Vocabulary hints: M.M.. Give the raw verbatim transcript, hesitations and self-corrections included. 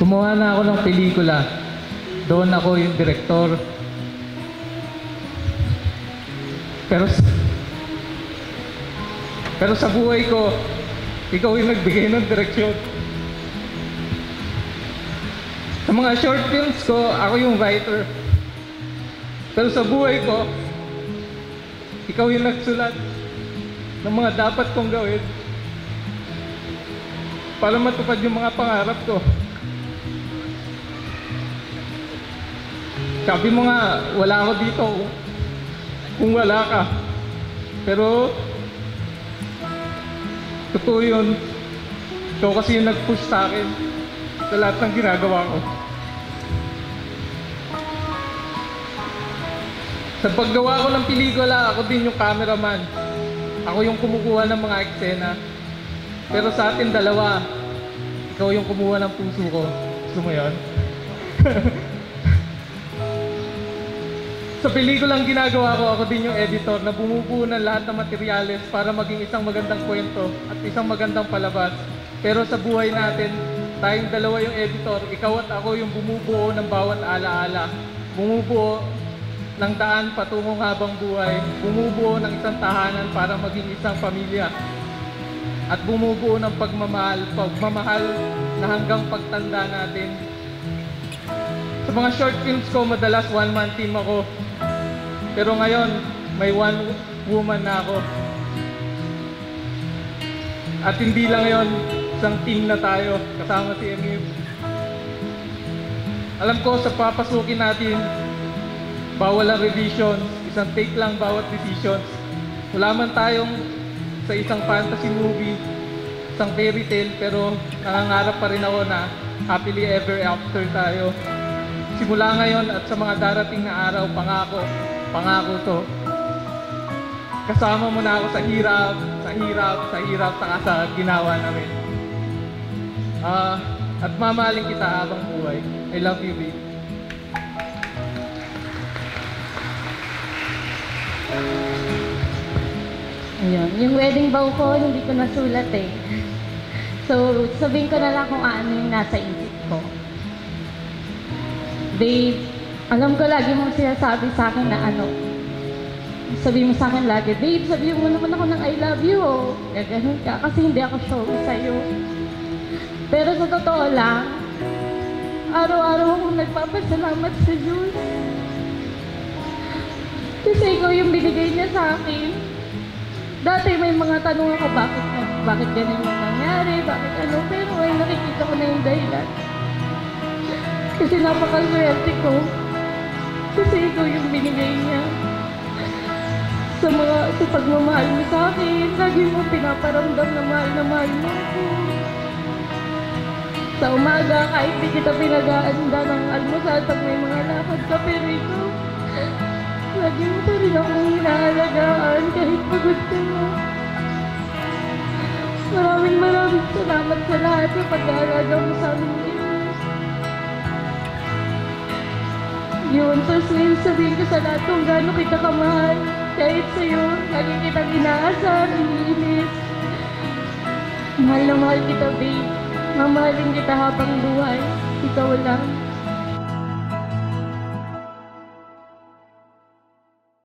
Gumawa na ako ng pelikula. Doon ako yung director. Pero, pero sa buhay ko, ikaw yung nagbigay ng direksyon. Sa mga short films ko, ako yung writer. Pero sa buhay ko, ikaw yung nagsulat ng mga dapat kong gawin para matupad yung mga pangarap ko. Sabi mo nga, wala ako dito kung wala ka. Pero, totoo yun. Ikaw kasi yung nag-push sa akin sa lahat ng ginagawa ko. Sa paggawa ko ng pelikula, ako din yung cameraman. Ako yung kumukuha ng mga eksena. Pero sa atin dalawa, ikaw yung kumuha ng puso ko. Gusto mo yun? Sa pelikulang ginagawa ko, ako din yung editor na bumubuo ng lahat ng materyales para maging isang magandang kwento at isang magandang palabas. Pero sa buhay natin, tayong dalawa yung editor, ikaw at ako yung bumubuo ng bawat alaala. Bumubuo ng daan patungong habang buhay, bumubuo ng isang tahanan para maging isang pamilya, at bumubuo ng pagmamahal, pagmamahal na hanggang pagtanda natin. Sa mga short films ko, madalas one-man team ako, pero ngayon, may one-woman na ako. At hindi lang yon, isang team na tayo, kasama si M M. Alam ko, sa papasukin natin, bawal ang revisions, isang take lang bawat revisions. Wala man tayong sa isang fantasy movie, isang fairy tale, pero nangangarap pa rin ako na happily ever after tayo. Simula ngayon at sa mga darating na araw, pangako, pangako to. Kasama mo na ako sa hirap, sa hirap, sa hirap, saka sa ginawa namin. Uh, at mamahalin kita habang buhay. I love you, babe. Ayun, yung wedding vow ko, hindi ko nasulat eh. So, sabihin ko na lang kung ano yung nasa isip ko. Babe, alam ko lagi mong sinasabi sa akin na ano. Sabihin mo sa akin lagi, babe, sabihin mo naman ako ng I love you. Oh. Gaganon ka, kasi hindi ako sure sa'yo. Pero sa totoo lang, araw-araw akong nagpapasalamat sa Diyos. Kasi ikaw yung binigay niya sa akin. Dati may mga tanong ako, bakit, bakit ganun yung nangyari, bakit ano, pero ay nakikita ko na yung dahilan. Kasi napakaswerte ko. Kasi ikaw yung binigay niya. Sa mga, sa pagmamahal mo sa akin, lagi mo pinaparamdam na mahal na mahal mo ako. Sa umaga, kahit di kita pinag-aanda ng almusal pag may mga lakad ka, pero ito, lagi mo pa rin akong hinaalagaan kahit pagod ka na. Maraming maraming salamat sa lahat ng pag-aalaga mo sa amin ngayon. Yun, tapos ngayon sabihin ko sa lahat kung gaano kita kamahal. Kahit sa'yo, lagi kitang inaasar, iniinis. Mahal na mahal kita, babe. Mamahalin kita habang buhay. Ikaw lang.